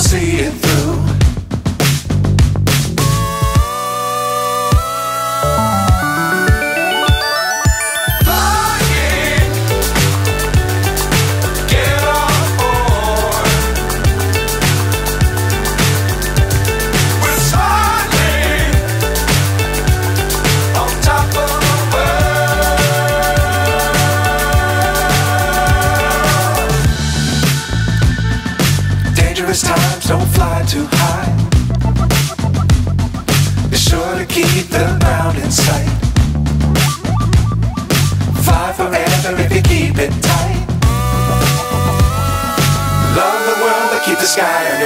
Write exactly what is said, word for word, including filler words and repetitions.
see it through. Times don't fly too high. Be sure to keep the ground in sight. Fly forever if you keep it tight. Love the world, but keep the sky in sight.